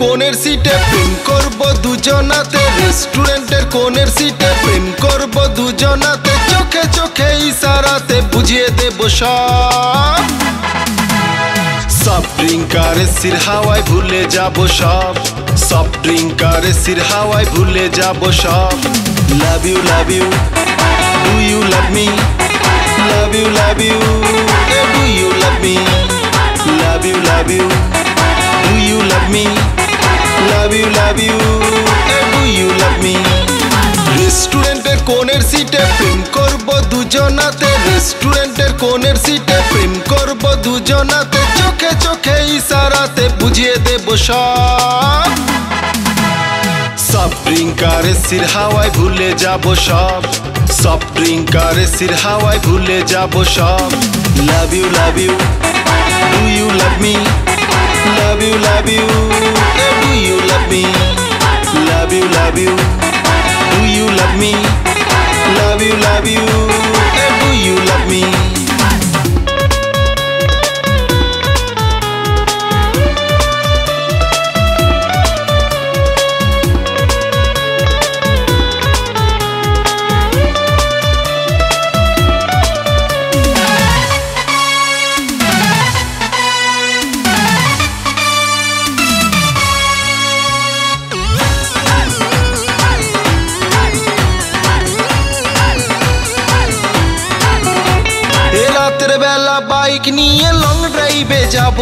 কোণের সিটে প্রেম করব দুজনাতে, রেস্টুরেন্টের কোণের সিটে প্রেম করব দুজনাতে, চোখে চোখে ইশারাতে বুঝিয়ে দেব সব। সফট ড্রিঙ্ক আর এসির হাওয়ায় ভুলে যাব সব, সফট ড্রিঙ্ক আর এসির হাওয়ায় ভুলে যাব সব। Love you love you, do you love me, love you love you, do you love me, love you love you, do you love me, love you love you, do you love me। রেস্টুরেন্টের কোণের সিটে প্রেম করব দুজনাতে, রেস্টুরেন্টের কোণের সিটে প্রেম করব দুজনাতে, চোখে চোখে ইশারাতে বুঝিয়ে দেব সব। সফট ড্রিঙ্ক আর এসির হাওয়ায় ভুলে যাব সব, সফট ড্রিঙ্ক আর এসির হাওয়ায় ভুলে যাব সব। Love you love you, do you love me, love you love you, do you love me, love you love you, do you love me, love you love you, do you love me। Bike নিয়ে long ড্রাইভে যাব,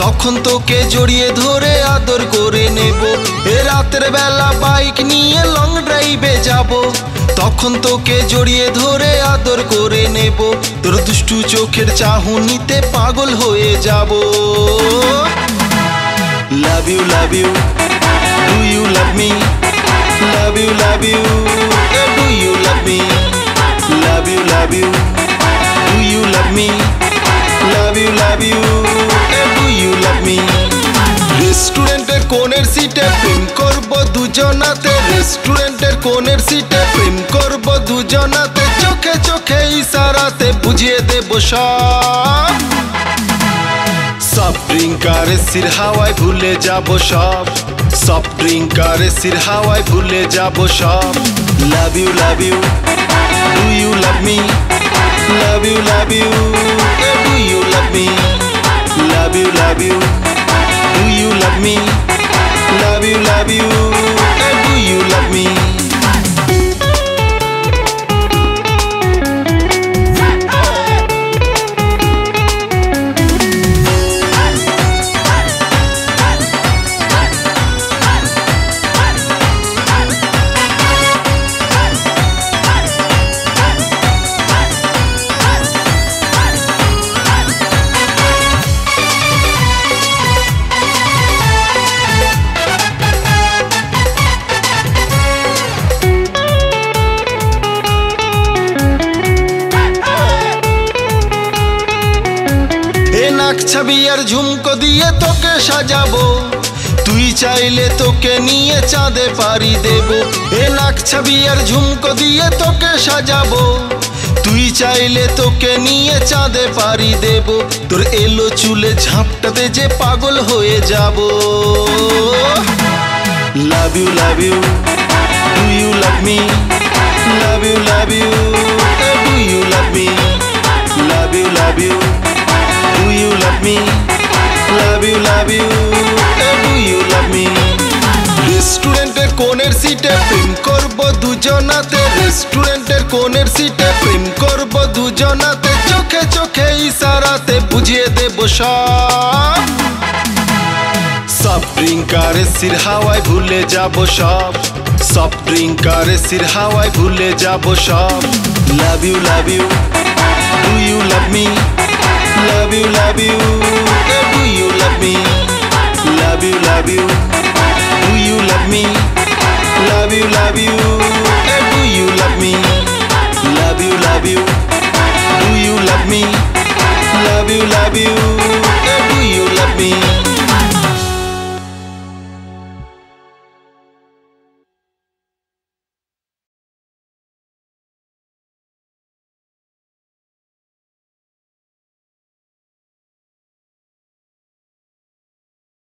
তখন তোকে জড়িয়ে ধরে আদর করে নেব। এ রাতের বেলা বাইক নিয়ে লং ড্রাইভে যাব, তখন তোকে জড়িয়ে ধরে আদর করে নেব। তোর দুষ্টু চোখের চাহনিতে পাগল হয়ে যাব। Love you love you, do you love me, love you love you, do you love me, love you love you, do you love me, love you love you, do you love me। রেস্টুরেন্টের কোণের সিটে প্রেম করব দুজনাতে, রেস্টুরেন্টের কোণের সিটে প্রেম করব দুজনাতে, চোখে চোখে ইশারাতে বুঝিয়ে দেব সব। সফট ড্রিঙ্ক আর এসির হাওয়ায় ভুলে যাব সব, সফট ড্রিঙ্ক আর এসির হাওয়ায় ভুলে যাব সব। Love you love you, do you love me, love you love you, do you love me, love you love you, do you love me, love you love you, do you love me। নাক ছবি আর ঝুমকো দিয়ে তোকে সাজাবো, তুই চাইলে তোকে নিয়ে চাঁদে পাড়ি দেব। এ নাক ছবি আর ঝুমকো দিয়ে তোকে সাজাবো, তুই চাইলে তোকে নিয়ে চাঁদে পাড়ি দেব। তোর এলো চুলে ঝাপটাতে যে পাগল হয়ে যাব। Love you love you, do you love me, love you love you, do you love me, love you love you, do you love me, love you love you, do you love me। রেস্টুরেন্টের কোণের সিটে প্রেম করব দুজনাতে, রেস্টুরেন্টের কোণের সিটে প্রেম করব দুজনাতে, চোখে চোখে ইশারাতে বুঝিয়ে দেব সব। সফট ড্রিঙ্ক আর এসির হাওয়ায় ভুলে যাব সব, সফট ড্রিঙ্ক আর এসির হাওয়ায় ভুলে যাব সব। Love you love you, do you love me, love you love you, do you love me, love you love you,